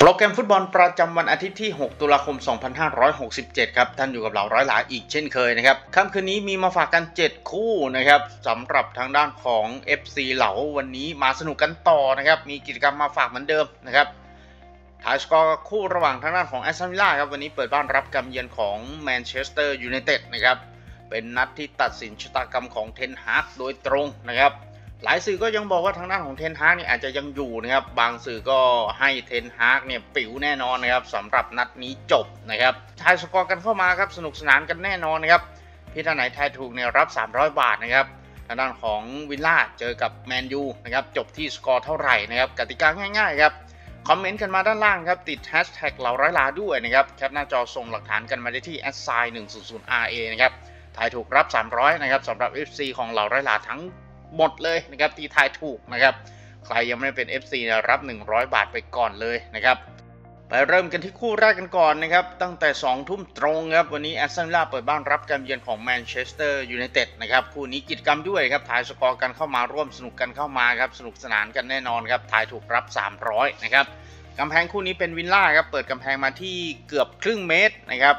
โปรแกรมฟุตบอลประจำวันอาทิตย์ที่6ตุลาคม2567ครับท่านอยู่กับเราร้อยหลาอีกเช่นเคยนะครับค่ำคืนนี้มีมาฝากกัน7คู่นะครับสำหรับทางด้านของ FC เหลาวันนี้มาสนุกกันต่อนะครับมีกิจกรรมมาฝากเหมือนเดิมนะครับท้ายสกอร์คู่ระหว่างทางด้านของแอสตันวิลล่าครับวันนี้เปิดบ้านรับการเยือนของแมนเชสเตอร์ยูไนเต็ดนะครับเป็นนัดที่ตัดสินชะตากรรมของเทนฮากโดยตรงนะครับหลายสื่อก็ยังบอกว่าทางด้านของเทนฮากเนี่ยอาจจะยังอยู่นะครับบางสื่อก็ให้เทนฮากเนี่ยปิ๋วแน่นอนนะครับสำหรับนัดนี้จบนะครับทายสกอร์กันเข้ามาครับสนุกสนานกันแน่นอนนะครับพี่ท่านไหนทายถูกเนี่ยรับ300บาทนะครับทางด้านของวิลล่าเจอกับแมนยูนะครับจบที่สกอร์เท่าไหร่นะครับกติกาง่ายๆครับคอมเมนต์กันมาด้านล่างครับติดแฮชแท็กเราร้อยลาด้วยนะครับแคปหน้าจอส่งหลักฐานกันมาได้ที่ @100ra นะครับทายถูกรับ300นะครับสำหรับ FC ของเราร้อยลาทั้งหมดเลยนะครับที่ทายถูกนะครับใครยังไม่ได้เป็น FC รับ100บาทไปก่อนเลยนะครับไปเริ่มกันที่คู่แรกกันก่อนนะครับตั้งแต่2 ทุ่มตรงครับวันนี้แอสตันวิลล่าเปิดบ้านรับการเยือนของแมนเชสเตอร์ยูไนเต็ดนะครับคู่นี้กิจกรรมด้วยครับทายสกอร์กันเข้ามาร่วมสนุกกันเข้ามาครับสนุกสนานกันแน่นอนครับทายถูกรับ300นะครับกำแพงคู่นี้เป็นวิลล่าครับเปิดกำแพงมาที่เกือบครึ่งเมตรนะครับ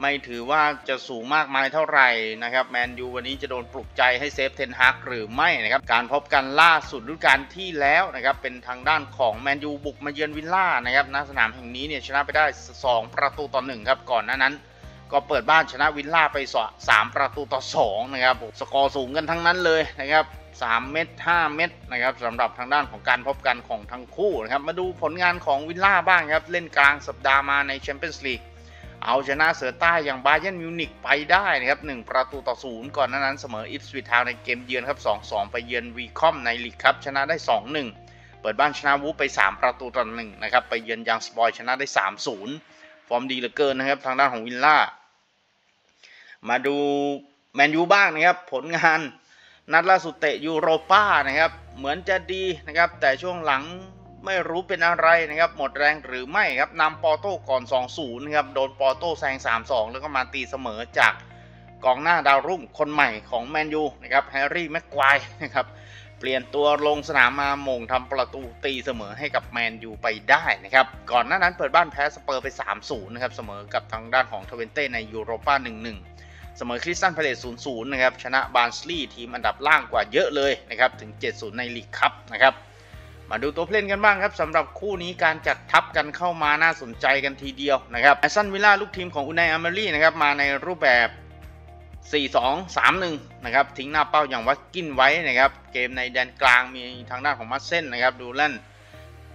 ไม่ถือว่าจะสูงมากมายเท่าไหร่นะครับแมนยูวันนี้จะโดนปลุกใจให้เซฟเทนฮากหรือไม่นะครับการพบกันล่าสุดฤดูกาลที่แล้วนะครับเป็นทางด้านของแมนยูบุกมาเยือนวิลล่านะครับณสนามแห่งนี้เนี่ยชนะไปได้2 ประตูต่อ 1ครับก่อนหน้านั้นก็เปิดบ้านชนะวิลล่าไป3 ประตูต่อ 2นะครับสกอร์สูงกันทั้งนั้นเลยนะครับ3 เม็ด 5 เม็ดนะครับสำหรับทางด้านของการพบกันของทั้งคู่นะครับมาดูผลงานของวิลล่าบ้างครับเล่นกลางสัปดาห์มาในแชมเปี้ยนส์ลีกเอาชนะเสือใต้อย่างบาเยิร์นมิวนิกไปได้นะครับ1 ประตูต่อ 0ก่อนนั้นเสมออิปสวิททาวน์ในเกมเยือนครับ2-2ไปเยือนวีคอมในลีกครับชนะได้2-1เปิดบ้านชนะวูฟไป3 ประตูต่อ 1นะครับไปเยือนยังสปอยชนะได้3-0ฟอร์มดีเหลือเกินนะครับทางด้านของวิลล่ามาดูแมนยูบ้างนะครับผลงานนัดล่าสุดเตะยูโรป้านะครับเหมือนจะดีนะครับแต่ช่วงหลังไม่รู้เป็นอะไรนะครับหมดแรงหรือไม่ครับนำปอโต้ก่อน 2-0 นะครับโดนปอโต้แซง 3-2 แล้วก็มาตีเสมอจากกองหน้าดาวรุ่งคนใหม่ของแมนยูนะครับแฮร์รี่แม็กควายนะครับเปลี่ยนตัวลงสนามมาโมงทำประตูตีเสมอให้กับแมนยูไปได้นะครับก่อนหน้านั้นเปิดบ้านแพ้สเปอร์ไป 3-0 นะครับเสมอกับทางด้านของทเวนเต้ในยูโรป้า 1-1 เสมอคริสตัลพาเลซ 0-0 นะครับชนะบาร์นสลีย์ทีมอันดับล่างกว่าเยอะเลยนะครับถึง 7-0 ในลีกคัพนะครับมาดูตัวผู้เล่นกันบ้างครับสำหรับคู่นี้การจัดทัพกันเข้ามาน่าสนใจกันทีเดียวนะครับแอสตันวิลล่าลูกทีมของอูไนย์ อัมเมรี่นะครับมาในรูปแบบ 4-2-3-1 นะครับทิ้งหน้าเป้าอย่างวัตกินไว้นะครับเกมในแดนกลางมีทางด้านของมัสเซ่นนะครับดูแลน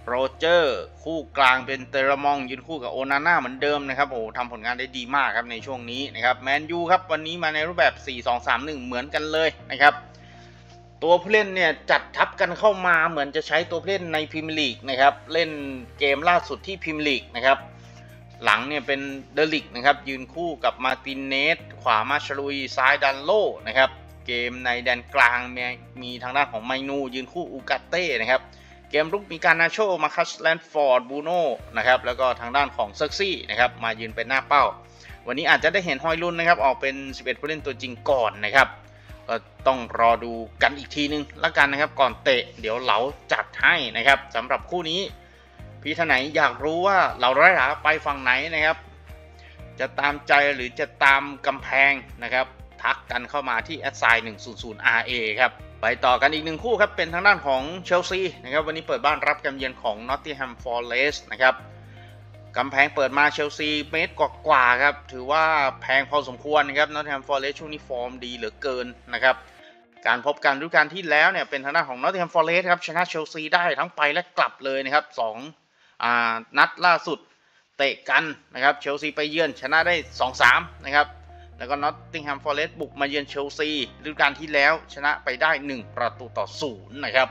โรเจอร์คู่กลางเป็นเตระมองยืนคู่กับโอนาน่าเหมือนเดิมนะครับโอ้ทำผลงานได้ดีมากครับในช่วงนี้นะครับแมนยูครับวันนี้มาในรูปแบบ 4-2-3-1 เหมือนกันเลยนะครับตัวผู้เล่นเนี่ยจัดทับกันเข้ามาเหมือนจะใช้ตัวผู้เล่นในพรีเมียร์ลีกนะครับเล่นเกมล่าสุดที่พรีเมียร์ลีกนะครับหลังเนี่ยเป็นเดลิกนะครับยืนคู่กับมาร์ติเนสขวามาชลุยซ้ายดันโลนะครับเกมในแดนกลางมีทางด้านของไมนูยืนคู่อูกาเต้นะครับเกมรุกมีการนาโชมาคัสแลนฟอร์ดบูโน่นะครับแล้วก็ทางด้านของเซลซีนะครับมายืนเป็นหน้าเป้าวันนี้อาจจะได้เห็นฮอยลุนนะครับออกเป็น11ผู้เล่นตัวจริงก่อนนะครับก็ต้องรอดูกันอีกทีนึงละกันนะครับก่อนเตะเดี๋ยวเหลาจัดให้นะครับสำหรับคู่นี้พี่ท่านไหนอยากรู้ว่าเหลาร้อยหลาไปฝั่งไหนนะครับจะตามใจหรือจะตามกำแพงนะครับทักกันเข้ามาที่ @100ra ครับไปต่อกันอีกหนึ่งคู่ครับเป็นทางด้านของเชลซีนะครับวันนี้เปิดบ้านรับการเยือนของนอตติงแฮมฟอเรสต์นะครับกำแพงเปิดมาเชลซีเมตรกว่าครับถือว่าแพงพอสมควรนะครับนอตติงแฮมฟอเรสต์ช่วงนี้ฟอร์มดีเหลือเกินนะครับการพบกันฤดูกาลที่แล้วเนี่ยเป็นทางด้านของนอตติงแฮมฟอเรสต์ครับชนะเชลซีได้ทั้งไปและกลับเลยนะครับ2 นัดล่าสุดเตะกันนะครับเชลซีไปเยือนชนะได้ 2-3 นะครับแล้วก็นอตติงแฮมฟอเรสต์บุกมาเยือนเชลซีฤดูกาลที่แล้วชนะไปได้1 ประตูต่อ 0นะครับ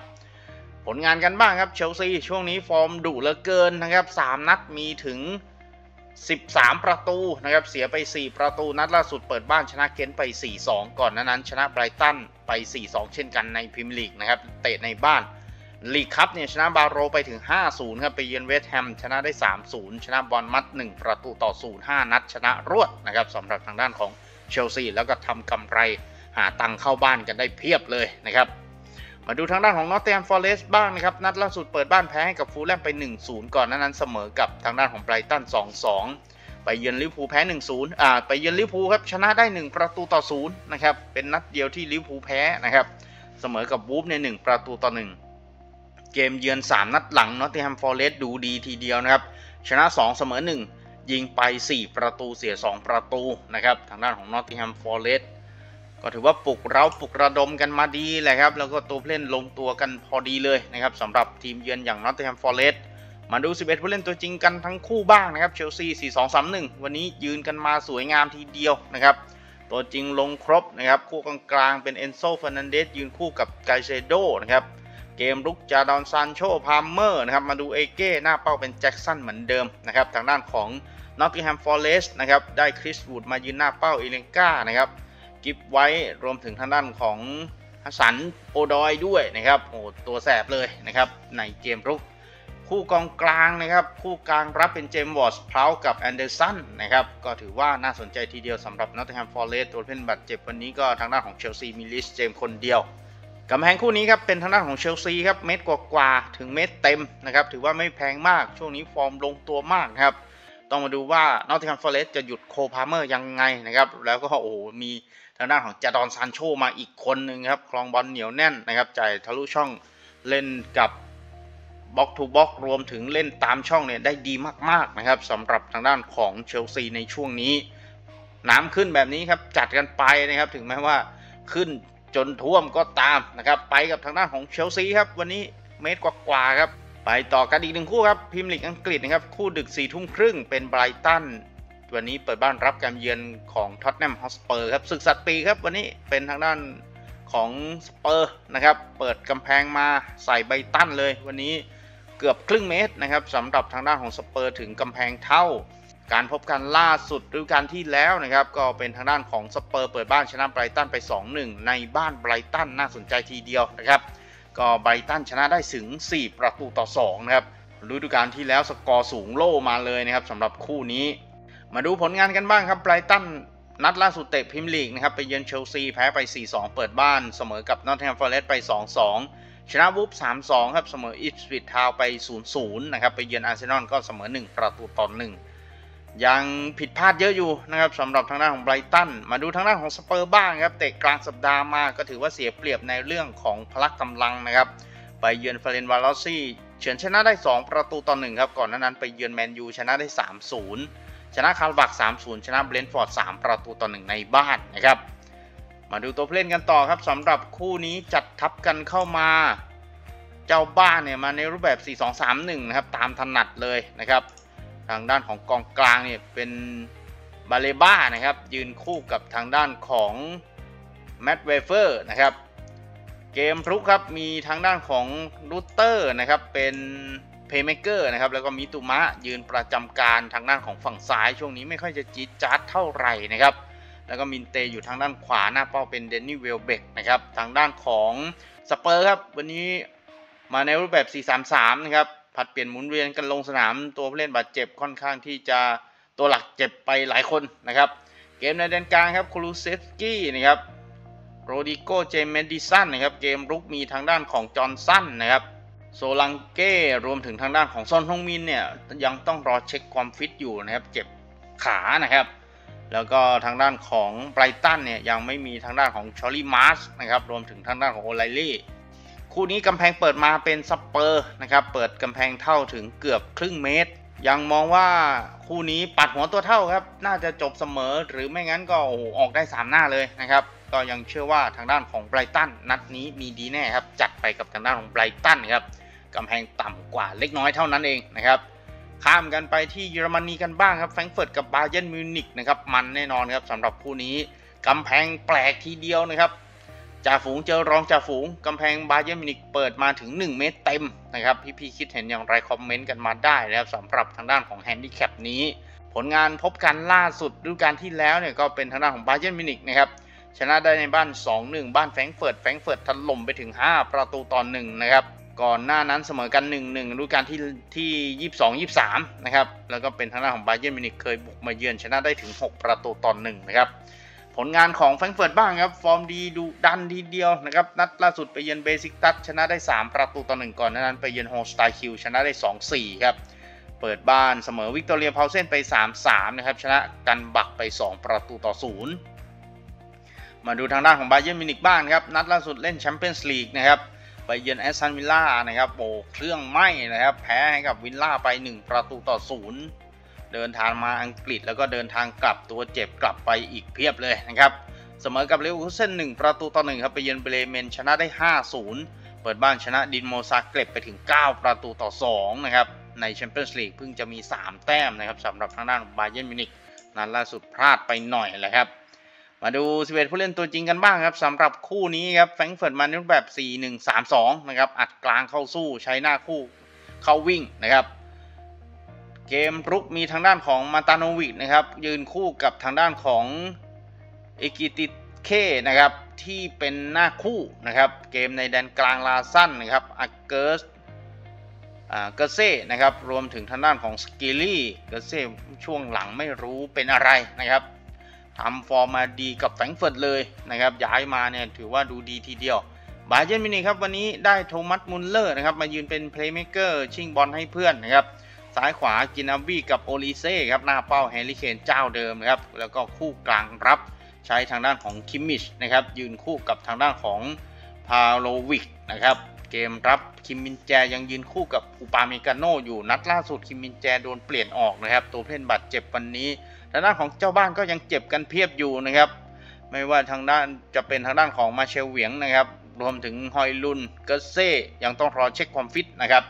ผลงานกันบ้างครับเชลซีช่วงนี้ฟอร์มดุเหลือเกินนะครับ3 นัดมีถึง13 ประตูนะครับเสียไป4 ประตูนัดล่าสุดเปิดบ้านชนะเคนไป 4-2 ก่อนนั้นชนะไบรตันไป 4-2 เช่นกันในพรีเมียร์ลีกนะครับเตะในบ้านลีกคัพเนี่ยชนะบาโรไปถึง 5-0 ครับไปเยือนเวสต์แฮมชนะได้ 3-0 ชนะบอร์นมัธ 1 ประตูต่อ 0 5 นัดชนะรวดนะครับสำหรับทางด้านของเชลซีแล้วก็ทำกำไรหาตังเข้าบ้านกันได้เพียบเลยนะครับ มาดูทางด้านของนอตติงแฮมฟอเรสต์บ้างนะครับนัดล่าสุดเปิดบ้านแพ้ให้กับฟูลแลมไป 1-0 ก่อนนั้นเสมอกับทางด้านของไบรตัน 2-2 ไปเยือนลิเวอร์พูลแพ้ 1-0 ไปเยือนลิเวอร์พูลครับชนะได้1-0นะครับเป็นนัดเดียวที่ลิเวอร์พูลแพ้นะครับเสมอกับวูฟใน1-1เกมเยือน3นัดหลังนอตติงแฮมฟอเรสต์ดูดีทีเดียวนะครับชนะ2เสมอ1ยิงไป4ประตูเสีย2ประตูนะครับทางด้านของนอตติงแฮมฟอเรสต์ก็ถือว่าปลุกเร้าปลุกระดมกันมาดีแหละครับแล้วก็ตัวเล่นลงตัวกันพอดีเลยนะครับสำหรับทีมเยือนอย่างนอตติงแฮมฟอเรสต์มาดู11ผู้เล่นตัวจริงกันทั้งคู่บ้างนะครับเชลซี 4-2-3-1 วันนี้ยืนกันมาสวยงามทีเดียวนะครับตัวจริงลงครบนะครับคู่กลางเป็นเอนโซ เฟอร์นันเดสยืนคู่กับไกเซโดนะครับเกมลุกจาดอนซานโชพาร์เมอร์นะครับมาดูเอเก้หน้าเป้าเป็นแจ็คสันเหมือนเดิมนะครับทางด้านของนอตติงแฮมฟอเรสต์นะครับได้คริสวูดมายืนหน้าเป้าเอเลนก้านะครับกิฟไว้รวมถึงทางด้านของฮัสสันโอดอยด้วยนะครับโอ้ตัวแสบเลยนะครับในเกมลุกคู่กองกลางนะครับคู่กลางรับเป็นเจมส์วอตส์เพลากับแอนเดอร์สันนะครับก็ถือว่าน่าสนใจทีเดียวสำหรับนอตติงแฮมฟอเรสต์ตัวเล่นบาดเจ็บวันนี้ก็ทางด้านของเชลซีมีลิสเจมส์คนเดียวกำแพงคู่นี้ครับเป็นทางด้านของเชลซีครับเมตรกว่าถึงเมตรเต็มนะครับถือว่าไม่แพงมากช่วงนี้ฟอร์มลงตัวมากครับต้องมาดูว่านอตติงแฮมฟอเรสต์จะหยุดโคพาร์เมอร์ยังไงนะครับแล้วก็โอ้โหมีทางด้านของจาดอนซานโชมาอีกคนหนึ่งครับคลองบอลเหนียวแน่นนะครับจ่ายทะลุช่องเล่นกับบล็อกทูบล็อกรวมถึงเล่นตามช่องเนี่ยได้ดีมากๆนะครับสำหรับทางด้านของเชลซีในช่วงนี้น้ำขึ้นแบบนี้ครับจัดกันไปนะครับถึงแม้ว่าขึ้นจนท่วมก็ตามนะครับไปกับทางด้านของเชลซีครับวันนี้เมตรกว่าครับไปต่อกันอีกหนึ่งคู่ครับพรีเมียร์ลีกอังกฤษนะครับคู่ดึก 22:30 นเป็นไบรตันวันนี้เปิดบ้านรับการเยือนของท็อตแนมฮอตสเปอร์ครับศึกสัตว์ปีครับวันนี้เป็นทางด้านของสเปอร์นะครับเปิดกำแพงมาใส่ไบรตันเลยวันนี้เกือบครึ่งเมตรนะครับสำหรับทางด้านของสเปอร์ถึงกำแพงเท่าการพบกันล่าสุดฤดูกาลที่แล้วนะครับก็เป็นทางด้านของสเปอร์เปิดบ้านชนะไบรตันไป 2-1 ในบ้านไบรตันน่าสนใจทีเดียวนะครับก็ไบรตันชนะได้ถึง4-2นะครับฤดูกาลที่แล้วสกอร์สูงโล่มาเลยนะครับสำหรับคู่นี้มาดูผลงานกันบ้างครับไบรตันนัดล่าสุดเตะพรีเมียร์ลีกนะครับไปเยือนเชลซีแพ้ไป 4-2 เปิดบ้านเสมอกับนอตติงแฮมฟอเรสต์ไป 2-2 ชนะวูฟ 3-2 ครับเสมออิปสวิชทาวน์ไป 0-0 นะครับไปเยือนอาร์เซนอลก็เสมอ 1-1ยังผิดพลาดเยอะอยู่นะครับสำหรับทางด้านของไบรตันมาดูทางด้านของสเปอร์บ้างครับเตะกลางสัปดาห์มาก็ถือว่าเสียเปรียบในเรื่องของพละกำลังนะครับไปเยือนฟาเรนวาลอซี่เฉือนชนะได้2-1ครับก่อนนั้นไปเยือนแมนยูชนะได้ 3-0 ชนะคาร์บัก 3-0 ชนะเบรนท์ฟอร์ด 3-1ในบ้านนะครับมาดูตัวผู้เล่นกันต่อครับสำหรับคู่นี้จัดทัพกันเข้ามาเจ้าบ้านเนี่ยมาในรูปแบบ 4-2-3-1 นะครับตามถนัดเลยนะครับทางด้านของกองกลางเนี่ยเป็นบาเลบ้านะครับยืนคู่กับทางด้านของแมตต์เวเฟอร์นะครับเกมรุกครับมีทางด้านของรูเตอร์นะครับเป็นเพย์เมเกอร์นะครับแล้วก็มิตุมะยืนประจำการทางด้านของฝั่งซ้ายช่วงนี้ไม่ค่อยจะจี๊ดจ๊าดเท่าไหร่นะครับแล้วก็มินเตอยู่ทางด้านขวาหน้าเป้าเป็นเดนนี่เวลเบกนะครับทางด้านของสเปอร์ครับวันนี้มาในรูปแบบ 4-3-3 นะครับผัดเปลี่ยนหมุนเวียนกันลงสนามตัวผู้เล่นบาดเจ็บค่อนข้างที่จะตัวหลักเจ็บไปหลายคนนะครับเกมในแดนกลางครับครูเซฟสกี้นะครับโรดิโกเจมเมดิสันนะครับเกมรุกมีทางด้านของจอห์นสันนะครับโซลังเก้รวมถึงทางด้านของซอนฮงมินเนี่ยยังต้องรอเช็คความฟิตอยู่นะครับเจ็บขานะครับแล้วก็ทางด้านของไบรตันเนี่ยยังไม่มีทางด้านของชอลลี่มาร์ชนะครับรวมถึงทางด้านของโอไลลี่คู่นี้กำแพงเปิดมาเป็นสเปอร์นะครับเปิดกำแพงเท่าถึงเกือบครึ่งเมตรยังมองว่าคู่นี้ปัดหัวตัวเท่าครับน่าจะจบเสมอหรือไม่งั้นก็โอ้โหออกได้3หน้าเลยนะครับก็ยังเชื่อว่าทางด้านของไบรตันนัดนี้มีดีแน่ครับจัดไปกับทางด้านของไบรตันครับกำแพงต่ำกว่าเล็กน้อยเท่านั้นเองนะครับข้ามกันไปที่เยอรมนีกันบ้างครับแฟรงก์เฟิร์ตกับบาเยิร์นมิวนิกนะครับมันแน่นอนครับสำหรับคู่นี้กำแพงแปลกทีเดียวนะครับจ่าฝูงเจอรองจ่าฝูงกำแพงบาเยิร์นมิวนิคเปิดมาถึง1เมตรเต็มนะครับพี่ๆคิดเห็นอย่างไรคอมเมนต์กันมาได้นะครับสำหรับทางด้านของแฮนดิแคปนี้ผลงานพบกันล่าสุดฤดูกาลที่แล้วเนี่ยก็เป็นทางด้านของบาเยิร์นมิวนิคนะครับชนะได้ในบ้าน 2-1 บ้านแฟรงก์เฟิร์ตถล่มไปถึง5-1นะครับก่อนหน้านั้นเสมอกัน 1-1 ฤดูกาลที่ 22-23 นะครับแล้วก็เป็นทางด้านของบาเยิร์นมิวนิคเคยบุกมาเยือนชนะได้ถึง 6-1นะครับผ ผลงานของแฟรงก์เฟิร์ตบ้างครับฟอร์มดีดุดันทีเดียวนะครับนัดล่าสุดไปเยือนเบซิกตัสชนะได้3-1ก่อนนั้นไปเยือนโฮสไตคิวชนะได้2-4ครับเปิดบ้านเสมอวิกตอเรียเพาเซนไป3-3นะครับชนะกันบักไป2-0มาดูทางด้านของบาเยิร์นมิวนิกบ้างครับนัดล่าสุดเล่นแชมเปี้ยนส์ลีกนะครับไปเยือนแอสตันวิลล่านะครับโอ้เครื่องไหม้นะครับแพ้ให้กับวิลล่าไป1-0เดินทางมาอังกฤษแล้วก็เดินทางกลับตัวเจ็บกลับไปอีกเพียบเลยนะครับเสมอกับเลเวอร์คูเซ่น1-1ครับไปเยือนเบรเมนชนะได้5-0เปิดบ้านชนะดินโมซาเกร็บไปถึง9-2นะครับในแชมเปี้ยนส์ลีกเพิ่งจะมี3 แต้มนะครับสำหรับทางด้านบาเยิร์นมิวนิกนัดล่าสุดพลาดไปหน่อยแหละครับมาดู11ผู้เล่นตัวจริงกันบ้างครับสำหรับคู่นี้ครับแฟรงก์เฟิร์ตมาในรูปแบบ 4-1-3-2 นะครับอัดกลางเข้าสู้ใช้หน้าคู่เข้าวิ่งนะครับเกมรุกมีทางด้านของมาตาโนวิชนะครับยืนคู่กับทางด้านของเอกิติเคนะครับที่เป็นหน้าคู่นะครับเกมในแดนกลางลาสั้นนะครับอักเกิร์สเกเซ่นะครับรวมถึงทางด้านของสกิลลี่เกเซ่ช่วงหลังไม่รู้เป็นอะไรนะครับทำฟอร์มมาดีกับแฟรงก์เฟิร์ตเลยนะครับย้ายมาเนี่ยถือว่าดูดีทีเดียวบาเยิร์นมิวนิกครับวันนี้ได้โทมัสมุลเลอร์นะครับมายืนเป็นเพลย์เมคเกอร์ชิงบอลให้เพื่อนนะครับซ้ายขวากินาบี้กับโอลิเซ่ครับหน้าเป้าแฮร์รี่เคนเจ้าเดิมนะครับแล้วก็คู่กลางรับใช้ทางด้านของคิมมิชนะครับยืนคู่กับทางด้านของพาโลวิกนะครับเกมรับคิมมินแจยังยืนคู่กับอุปาเมกาโนอยู่นัดล่าสุดคิมมินแจโดนเปลี่ยนออกนะครับตัวเล่นบาดเจ็บวันนี้ทางด้านของเจ้าบ้านก็ยังเจ็บกันเพียบอยู่นะครับไม่ว่าทางด้านจะเป็นทางด้านของมาเชลเหวียงนะครับรวมถึงฮอยลุนเกเซ่ยังต้องรอเช็คความฟิตนะครับ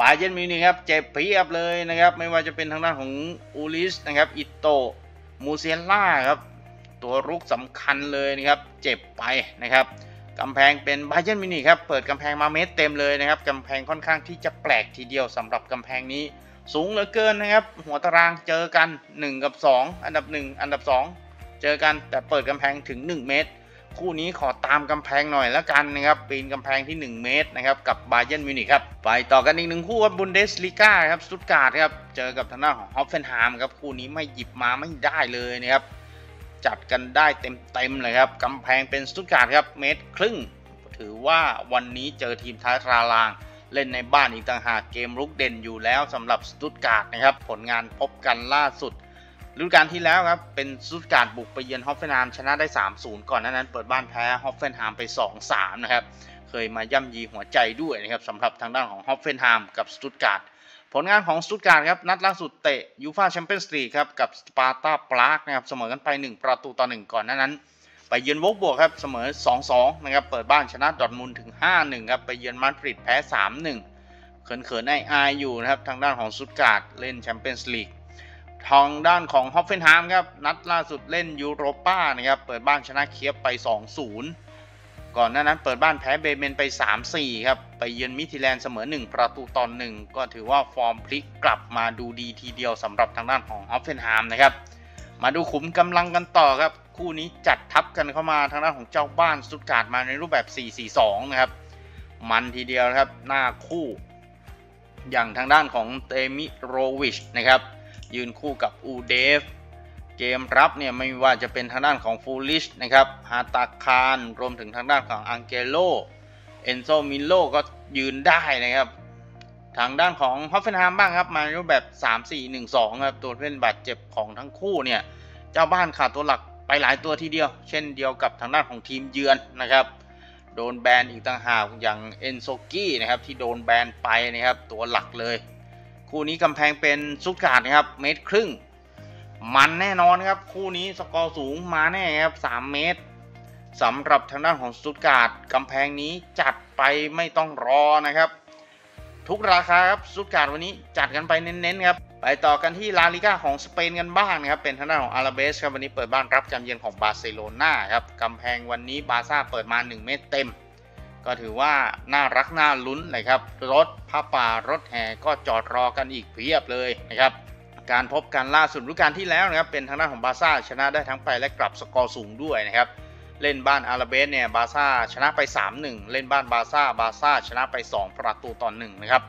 บาเยิร์นมิวนิกครับเจ็บเพียบเลยนะครับไม่ว่าจะเป็นทางด้านของอูลิสนะครับอิโตมูเซียล่าครับตัวรุกสำคัญเลยนะครับเจ็บไปนะครับกำแพงเป็นบาเยิร์นมิวนิกครับเปิดกำแพงมาเมตรเต็มเลยนะครับกำแพงค่อนข้างที่จะแปลกทีเดียวสำหรับกำแพงนี้สูงเหลือเกินนะครับหัวตารางเจอกัน1 กับ 2อันดับ1อันดับ2เจอกันแต่เปิดกำแพงถึง1 เมตรคู่นี้ขอตามกำแพงหน่อยแล้วกันนะครับปีนกำแพงที่1 เมตรนะครับกับบาเยิร์นมิวนิกครับไปต่อกันอีก1 คู่ครับบุนเดสลีกาครับสตุตการ์ดครับเจอกับทางด้านของฮอฟเฟนไฮม์ครับคู่นี้ไม่หยิบมาไม่ได้เลยนะครับจัดกันได้เต็มเลยครับกำแพงเป็นสตุตการ์ดครับ1.5 เมตรถือว่าวันนี้เจอทีมท้ายตารางเล่นในบ้านอีกต่างหากเกมรุกเด่นอยู่แล้วสำหรับสตุตการ์ดนะครับผลงานพบกันล่าสุดฤดูกาลที่แล้วครับเป็นสตุตการ์ดบุกไปเยือนฮอฟเฟนไฮม์ชนะได้ 3-0 ก่อนนั้นเปิดบ้านแพ้ฮอฟเฟนไฮม์ไป 2-3 นะครับเคยมาย่ำยีหัวใจด้วยนะครับสำหรับทางด้านของฮอฟเฟนไฮม์กับสตุตการ์ดผลงานของสตุตการ์ดครับนัดล่าสุดเตะยูฟ่าแชมเปี้ยนส์ลีกครับกับสปาร์ตาปรากนะครับเสมอกันไป1-1ก่อนนั้นไปเยือนวอลบวกครับเสมอ 2-2 นะครับเปิดบ้านชนะดอร์ทมุนด์ถึง 5-1 ครับไปเยือนมาดริดแพ้ 3-1 เขินอายๆอยู่นะครับทางด้านของสตุตการ์ดเล่นแชมเปี้ยนส์ลีกทางด้านของฮอฟเฟนไฮม์ครับนัดล่าสุดเล่นยูโรป้านะครับเปิดบ้านชนะเคียฟไป 2-0 ก่อนหน้านั้นเปิดบ้านแพ้เบเมนไป 3-4 ครับไปเยือนมิถิแลนด์เสมอ 1-1ก็ถือว่าฟอร์มพลิกกลับมาดูดีทีเดียวสำหรับทางด้านของฮอฟเฟนไฮม์นะครับมาดูขุมกำลังกันต่อครับคู่นี้จัดทับกันเข้ามาทางด้านของเจ้าบ้านสตุตการ์ดมาในรูปแบบ 4-4-2 นะครับมันทีเดียวครับหน้าคู่อย่างทางด้านของเตมิโรวิชนะครับยืนคู่กับอูเดฟเกมรับเนี่ยไม่ว่าจะเป็นทางด้านของฟูลิชนะครับฮาตาคารรวมถึงทางด้านของอังเกโลเอนโซมิโลก็ยืนได้นะครับทางด้านของฮอฟเฟนไฮม์บ้างครับมาในรูปแบบ 3-4-1-2 ครับตัวเล่นบาดเจ็บของทั้งคู่เนี่ยเจ้าบ้านขาดตัวหลักไปหลายตัวทีเดียวเช่นเดียวกับทางด้านของทีมเยือนนะครับโดนแบนอีกต่างหากอย่างเอนโซกี้นะครับที่โดนแบนไปนะครับตัวหลักเลยคู่นี้กำแพงเป็นสตุตการ์ดนะครับ1.5 เมตรมันแน่นอนครับคู่นี้สกอร์สูงมาแน่ครับ3 เมตรสำหรับทางด้านของสตุตการ์ดกำแพงนี้จัดไปไม่ต้องรอนะครับทุกราคาครับสตุตการ์ดวันนี้จัดกันไปเน้นๆครับไปต่อกันที่ลาลิก้าของสเปนกันบ้างนะครับเป็นทางด้านของอาราเบสครับวันนี้เปิดบ้านรับการเยือนของบาร์เซโลนาครับกำแพงวันนี้บาร์ซ่าเปิดมา1 เมตรเต็มก็ถือว่าน่ารักน่าลุ้นเลยครับรถผ้าป่ารถแห่ก็จอดรอกันอีกเพียบเลยนะครับการพบกันล่าสุดฤดูกาลที่แล้วนะครับเป็นทางด้านของบาร์ซ่าชนะได้ทั้งไปและกลับสกอร์สูงด้วยนะครับเล่นบ้านอาราเบสเนี่ยบาร์ซ่าชนะไป 3-1 เล่นบ้านบาร์ซ่าชนะไป 2-1นะครับ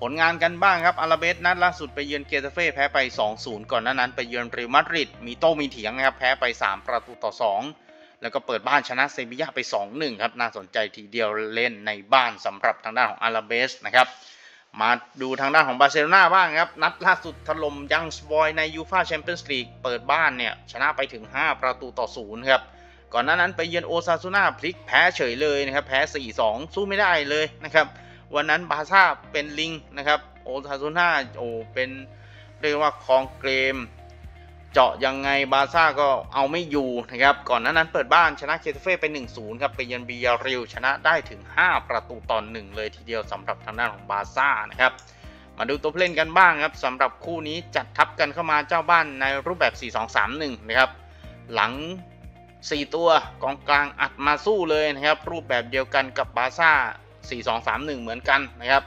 ผลงานกันบ้างครับอาราเบสนัดล่าสุดไปเยือนเกตาเฟ่แพ้ไป 2-0 ก่อนหน้านั้นไปเยือนเรอัลมาดริดมีโต้มีเถียงนะครับแพ้ไป3-2 แล้วก็เปิดบ้านชนะเซบีย่าไป 2-1 ครับน่าสนใจทีเดียวเล่นในบ้านสำหรับทางด้านของอาราเบสนะครับมาดูทางด้านของบาร์เซโลนาบ้างครับนัดล่าสุดถล่มยังสบอยในยูฟ่าแชมเปี้ยนส์ลีกเปิดบ้านเนี่ยชนะไปถึง5-0ครับก่อนหน้านั้นไปเยือนโอซาซูน่าพลิกแพ้เฉยเลยนะครับแพ้ 4-2 สู้ไม่ได้เลยนะครับวันนั้นบาซ่าเป็นลิงนะครับโอซาซูน่าเป็นเรียกว่าครองเกมเจาะยังไงบาซ่าก็เอาไม่อยู่นะครับก่อนหน้านั้นเปิดบ้านชนะเกตาเฟ่ไป 1-0 ครับไปเยือนบียาริลชนะได้ถึง5-1เลยทีเดียวสำหรับทางด้านของบาซ่านะครับมาดูตัวเล่นกันบ้างครับสำหรับคู่นี้จัดทัพกันเข้ามาเจ้าบ้านในรูปแบบ 4-2-3-1 นะครับหลัง4ตัวกองกลางอัดมาสู้เลยนะครับรูปแบบเดียวกันกับบาซ่า 4-2-3-1 เหมือนกันนะครับ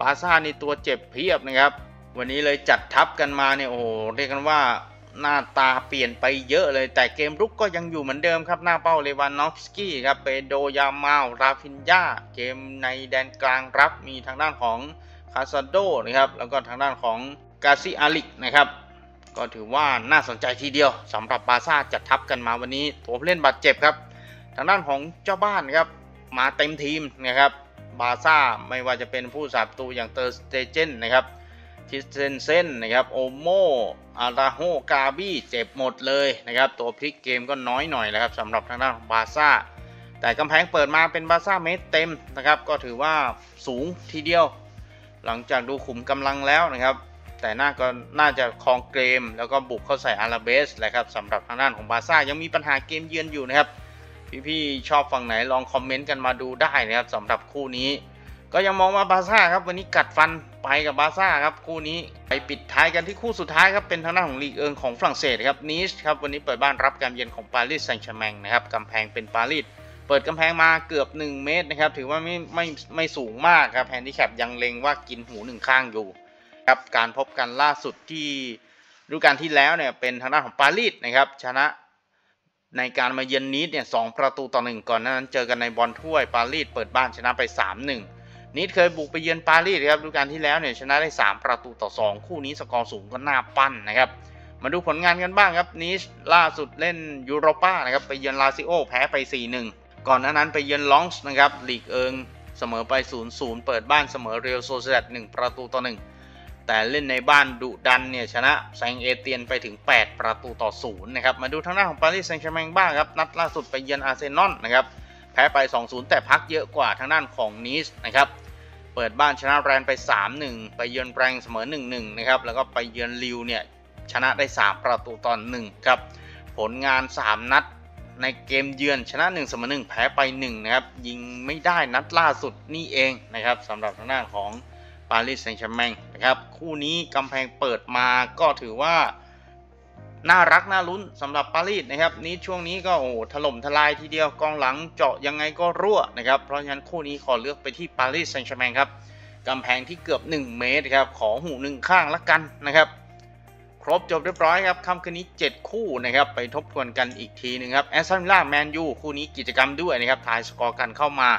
บาซ่านี่ตัวเจ็บเพียบนะครับวันนี้เลยจัดทัพกันมาเนี่ยโอ้โหเรียกกันว่าหน้าตาเปลี่ยนไปเยอะเลยแต่เกมรุกก็ยังอยู่เหมือนเดิมครับหน้าเป้าเลวานดอฟสกี้ครับเปโดยามาลราฟินญาเกมในแดนกลางรับมีทางด้านของคาซาโดนะครับแล้วก็ทางด้านของกาซิอาลิกนะครับก็ถือว่าน่าสนใจทีเดียวสำหรับบาซ่าจัดทัพกันมาวันนี้ตัวผู้เล่นบาดเจ็บครับทางด้านของเจ้าบ้านครับมาเต็มทีมนะครับบาซ่าไม่ว่าจะเป็นผู้สาบตูอย่างเตอร์สเตเจนนะครับคิสเซนเซนนะครับโอโมอาราโฮกาบี้เจ็บหมดเลยนะครับตัวพลิกเกมก็น้อยหน่อยแหละครับสำหรับทางด้านของบาซ่าแต่กำแพงเปิดมาเป็นบาซ่าเมตรเต็มนะครับก็ถือว่าสูงทีเดียวหลังจากดูขุมกำลังแล้วนะครับแต่น่าจะครองเกมแล้วก็บุกเข้าใส่อาราเบสแหละครับสำหรับทางด้านของบาซ่ายังมีปัญหาเกมเยือนอยู่นะครับพี่ๆชอบฝั่งไหนลองคอมเมนต์กันมาดูได้นะครับสำหรับคู่นี้ก็ยังมองว่าบาซ่าครับวันนี้กัดฟันไปกับบาซ่าครับคู่นี้ไปปิดท้ายกันที่คู่สุดท้ายครับเป็นทางด้านของลีกเอิงของฝรั่งเศสครับนีสครับวันนี้เปิดบ้านรับการเยือนของปารีสแซงต์แชร์แมงนะครับกำแพงเป็นปารีสเปิดกำแพงมาเกือบ1เมตรนะครับถือว่าไม่สูงมากครับแฮนดิแคปยังเล็งว่ากินหู1ข้างอยู่ครับการพบกันล่าสุดที่ฤดูกาลที่แล้วเนี่ยเป็นทางด้านของปารีสนะครับชนะในการมาเยือนนีสเนี่ย2-1ก่อนนั้นเจอกันในบอลถ้วยปารีสเปิดบ้านชนะไป3-1นีสเคยบุกไปเยือนปารีสครับฤดูกาลที่แล้วเนี่ยชนะได้3-2คู่นี้สกอร์สูงก็น่าปั้นนะครับมาดูผลงานกันบ้างครับนีสล่าสุดเล่นยูโรป้านะครับไปเยือนลาซิโอแพ้ไป 4-1 ก่อนหน้านั้นไปเยือนลองส์นะครับลีกเอิงเสมอไป 0-0 เปิดบ้านเสมอเรอัลโซเซดัด 1-1แต่เล่นในบ้านดุดันเนี่ยชนะแซงเอเตียนไปถึง8-0นะครับมาดูทางหน้าของปารีสแซงต์แชร์แมงบ้างครับนัดล่าสุดไปเยือนอาร์เซนอลนะครับแพ้ไป 2-0 แต่พักเยอะกว่าทางด้านของนีสนะครับเปิดบ้านชนะแรนไป 3-1 ไปเยือนแรงเสมอ 1-1 นะครับแล้วก็ไปเยือนลิวเนี่ยชนะได้3-1ครับผลงาน3นัดในเกมเยือนชนะ1เสมอ1แพ้ไป1นะครับยิงไม่ได้นัดล่าสุดนี่เองนะครับสำหรับทางด้านของปารีสแซงต์แชร์แมงนะครับคู่นี้กำแพงเปิดมาก็ถือว่าน่ารักน่าลุ้นสำหรับปารีสนะครับนี้ช่วงนี้ก็โอ้ถล่มทลายทีเดียวกองหลังเจาะยังไงก็รั่วนะครับเพราะฉะนั้นคู่นี้ขอเลือกไปที่ปารีสแซงต์แชร์แมงครับกำแพงที่เกือบ1เมตรครับขอหู1ข้างละกันนะครับครบจบเรียบร้อยครับค่ำคืนนี้7คู่นะครับไปทบทวนกันอีกทีนึงครับแอสตันวิลล่าแมนยูคู่นี้กิจกรรมด้วยนะครับทายสกอร์กันเข้ามา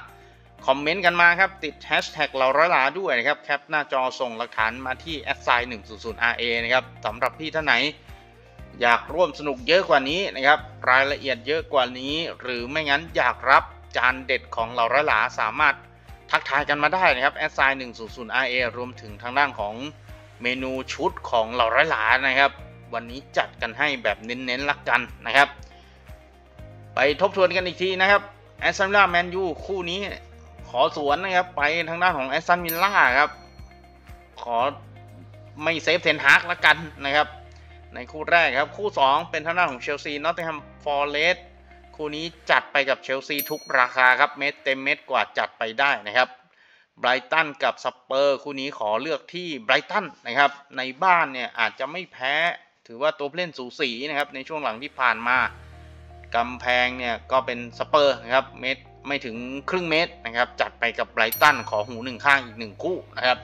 คอมเมนต์กันมาครับติดแฮชแท็กเราร้อยหลาด้วยนะครับแคปหน้าจอส่งหลักฐานมาที่ @100ra นะครับสำหรับพี่ท่านไหนอยากร่วมสนุกเยอะกว่านี้นะครับรายละเอียดเยอะกว่านี้หรือไม่งั้นอยากรับจานเด็ดของเราร้อยหลาสามารถทักทายกันมาได้นะครับ @100ra รวมถึงทางด้านของเมนูชุดของเราร้อยหลานะครับวันนี้จัดกันให้แบบเน้นๆละกันนะครับไปทบทวนกันอีกทีนะครับแอสตันวิลล่าแมนยูคู่นี้ขอสวนนะครับไปทางด้านของแอสตันวิลล่าครับขอไม่เซฟเทนฮากละกันนะครับในคู่แรกครับคู่2เป็นทางด้านของเชลซีนอตติงแฮมฟอเรสต์คู่นี้จัดไปกับเชลซีทุกราคาครับเม็ดเต็มเม็ดกว่าจัดไปได้นะครับไบรตันกับสเปอร์คู่นี้ขอเลือกที่ไบรตันนะครับในบ้านเนี่ยอาจจะไม่แพ้ถือว่าตัวเล่นสูสีนะครับในช่วงหลังที่ผ่านมากำแพงเนี่ยก็เป็นสเปอร์นะครับเม็ดไม่ถึงครึ่งเมตรนะครับจัดไปกับไบรตันขอหู1ข้างอีก1คู่นะครับ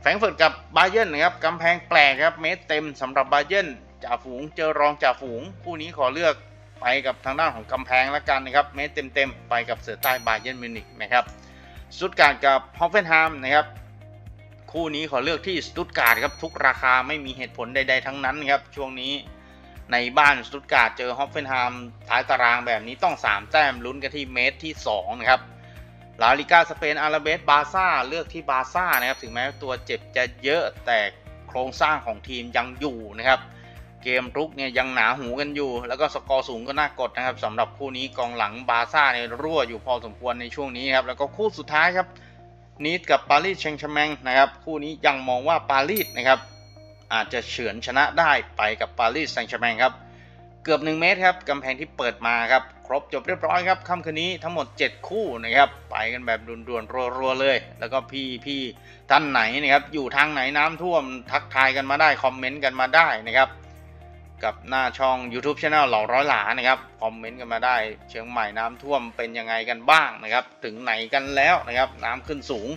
แฟรงก์เฟิร์ตกับบาเยิร์นนะครับกำแพงแปลกครับเมตรเต็มสำหรับบาเยิร์นจ่าฝูงเจอรองจ่าฝูงคู่นี้ขอเลือกไปกับทางด้านของกำแพงละกันนะครับเมตรเต็มไปกับเสือใต้บาเยิร์นมิวนิกนะครับซุดการกับฮอฟเฟนไฮม์นะครับข คู่นี้ขอเลือกที่สตุตการ์ดครับทุกราคาไม่มีเหตุผลใดๆทั้งนั้นครับช่วงนี้ในบ้านสตุตการ์ดเจอฮอฟเฟนไฮม์ท้ายตารางแบบนี้ต้อง3แต้มลุ้นกันที่เมตรที่2นะครับลาลิกาสเปนอาราเบสบาซ่าเลือกที่บาซ่านะครับถึงแม้ตัวเจ็บจะเยอะแต่โครงสร้างของทีมยังอยู่นะครับเกมรุกเนี่ยยังหนาหูกันอยู่แล้วก็สกอร์สูงก็น่ากดนะครับสำหรับคู่นี้กองหลังบาซ่าเนี่ยรั่วอยู่พอสมควรในช่วงนี้ครับแล้วก็คู่สุดท้ายครับนีดกับปารีสแซงต์แชร์แมงนะครับคู่นี้ยังมองว่าปารีสนะครับอาจจะเฉือนชนะได้ไปกับปารีสแซงต์แชร์แมงครับเกือบ1เมตรครับกำแพงที่เปิดมาครับครบจบเรียบร้อยครับค่ำคืนนี้ทั้งหมด7คู่นะครับไปกันแบบด่วนๆรัวๆเลยแล้วก็พี่ท่านไหนนะครับอยู่ทางไหนน้ำท่วมทักทายกันมาได้คอมเมนต์กันมาได้นะครับกับหน้าช่อง YouTube Channel เหล่าร้อยหลานะครับคอมเมนต์กันมาได้เชียงใหม่น้ำท่วมเป็นยังไงกันบ้างนะครับถึงไหนกันแล้วนะครับน้ำขึ้นสูง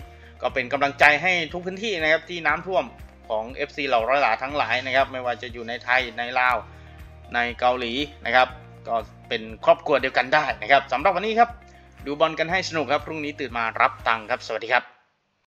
ก็เป็นกำลังใจให้ทุกพื้นที่นะครับที่น้ำท่วมของ FC เหล่าร้อยหลาทั้งหลายนะครับไม่ว่าจะอยู่ในไทยในลาวในเกาหลีนะครับก็เป็นครอบครัวเดียวกันได้นะครับสำหรับวันนี้ครับดูบอลกันให้สนุกครับพรุ่งนี้ตื่นมารับตังค์ครับสวัสดีครับ